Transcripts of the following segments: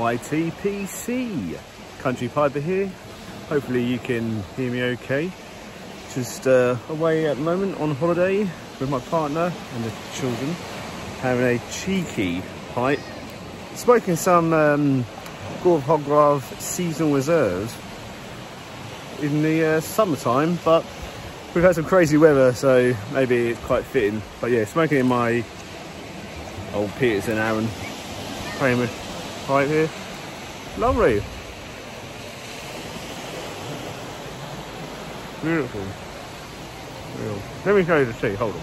YTPC. Country Piper here. Hopefully you can hear me okay. Just away at the moment on holiday with my partner and the children, having a cheeky pipe. Smoking some Gawith Hoggarth seasonal reserves in the summertime, but we've had some crazy weather, so maybe it's quite fitting. But yeah, smoking in my old Peterson Aran Kramer pipe here. Lovely. Beautiful. Beautiful. Let me show you the sea, hold on.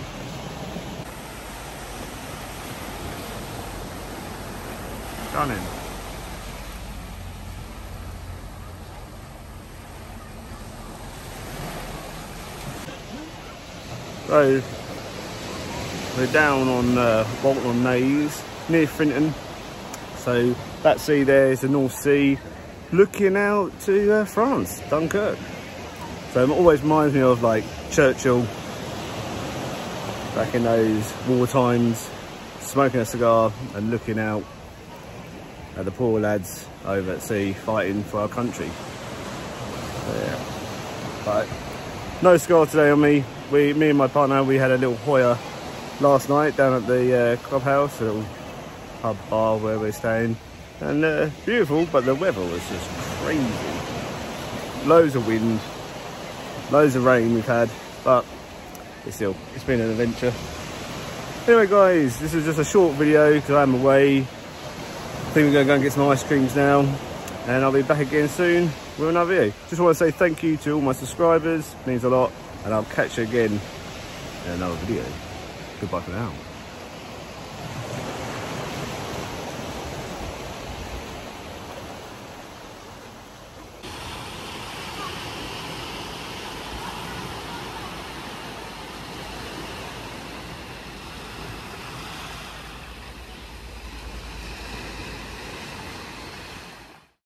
Stunning. So, we're down on Walton-on-the-Naze, near Frinton. So, that sea there is the North Sea, looking out to France, Dunkirk. So it always reminds me of like Churchill back in those war times, smoking a cigar and looking out at the poor lads over at sea fighting for our country. So, yeah. But no cigar today on me. Me and my partner, we had a little Hoya last night down at the clubhouse, a little pub bar where we're staying, and beautiful, but the weather was just crazy. Loads of wind. Loads of rain we've had, but it's been an adventure. Anyway guys, this is just a short video because I'm away. I think we're going to go and get some ice creams now, and I'll be back again soon with another video. Just want to say thank you to all my subscribers, it means a lot, and I'll catch you again in another video. Goodbye for now.